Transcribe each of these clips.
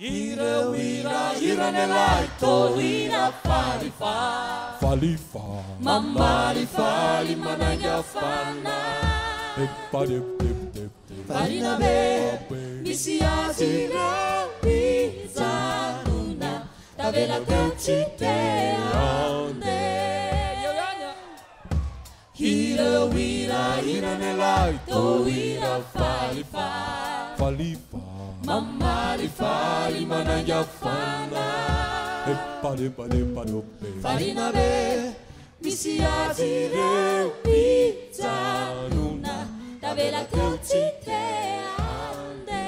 Hira, wira, hira nelai, to hira, falifa. Falifa. Mamari, fali, manaya, fana. Epa, dip, dip, dip, dip. Falina, be, misia, zira, pizza, luna. Tavela, canti, te, onde. Hira, wira, hira nelai, to hira, falifa. Falifa. Mamari fali manaya fana. Epa depa depa dope. Farina be, misi azire pizza luna. Davela kuchi te ande.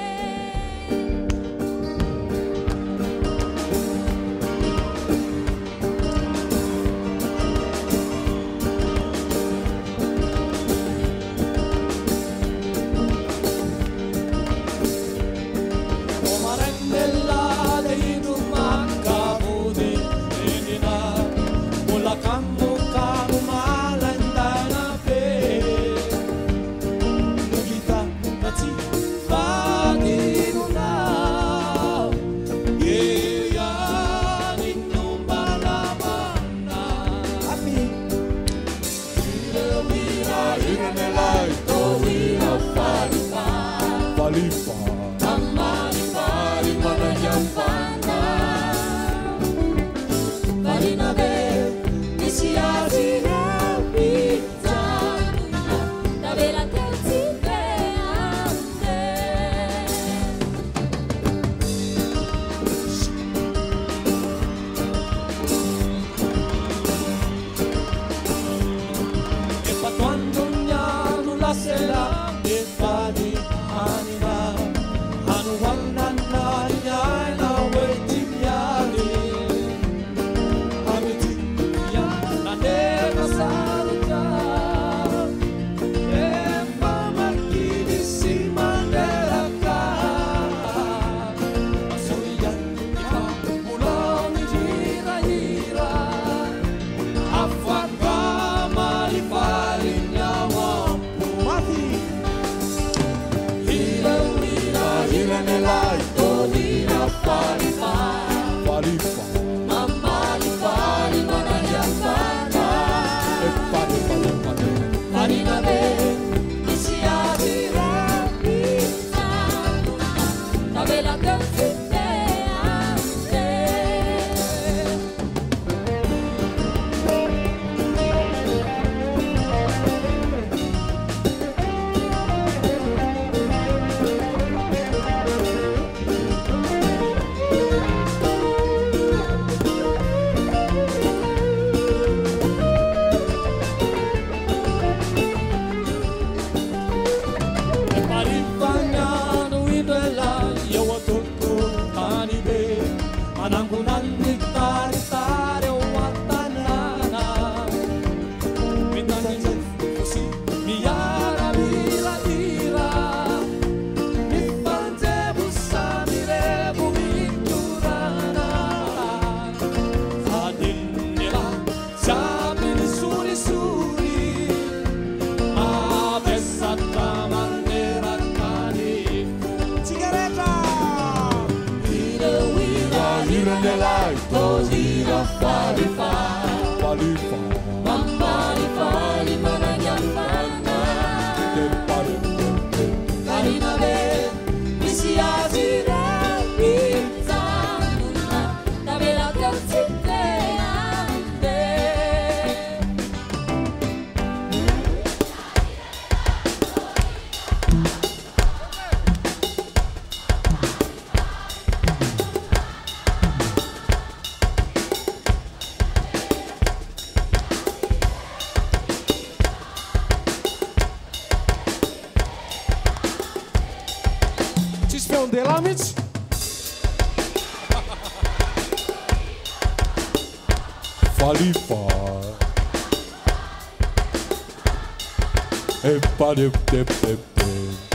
Dip, dip, dip, dip.